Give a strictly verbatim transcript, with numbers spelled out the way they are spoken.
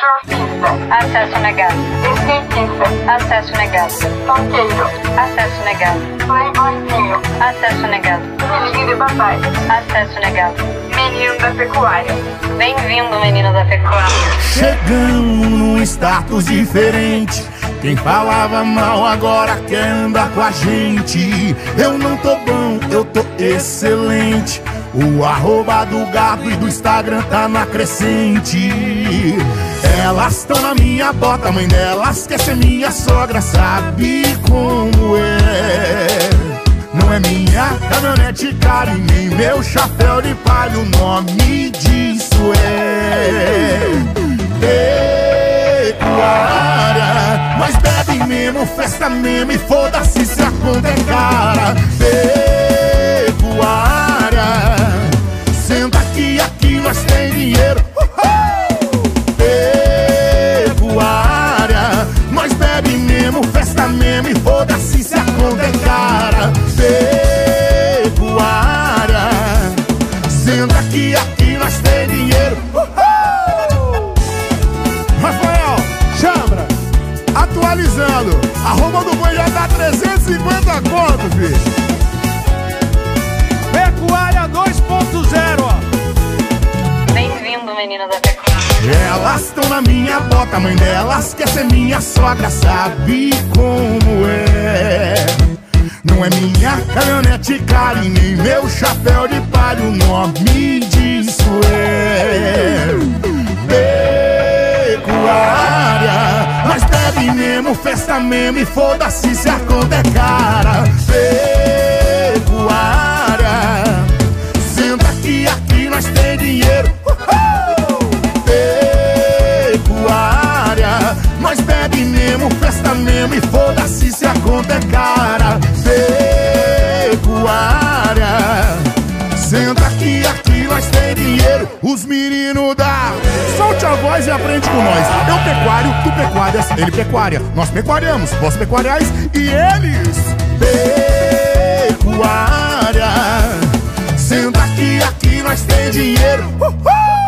Surfista. Acesso negado. Skatista. Acesso negado. Tonteiro. Acesso negado. Playboyzinho. Acesso negado. Filhinho de papai. Acesso negado. Menino da pecuária. Bem-vindo, menino da pecuária. Chegamos num status diferente. Quem falava mal agora quer andar com a gente. Eu não tô bom, eu tô excelente. O arroba do gato e do Instagram tá na crescente. Elas tão na minha bota, a mãe delas quer ser minha sogra, sabe como é. Não é minha caminhonete cara e nem meu chapéu de palha, o nome disso é pecuária. Mas bebe mesmo, festa mesmo e foda-se se a conta é cara. Pecuária. Senta que aqui nós tem dinheiro. Uhul! Pecuária. Nós bebe mesmo, festa mesmo e foda-se se a conta é cara. Pecuária. Senta que aqui nós tem dinheiro. Uhul! Rafael, Chambra, atualizando. A roupa do banho já dá trezentos e cinquenta conto, filho. Elas estão na minha bota, a mãe delas quer ser minha sogra, sabe como é. Não é minha caminhonete cara e nem meu chapéu de palha, o nome disso é pecuária. Mas bebe mesmo, festa mesmo e foda-se se a conta é cara. Pecuária. Senta que aqui nós tem dinheiro. Nós bebe mesmo, festa mesmo e foda-se se a conta é cara. Pecuária. Senta que aqui nós tem dinheiro. Os meninos da... Solte a voz e aprende com nós. Eu pecuário, tu pecuárias, ele pecuária. Nós pecuariamos, vós pecuariais e eles. Pecuária. Senta que aqui nós tem dinheiro. Uhul!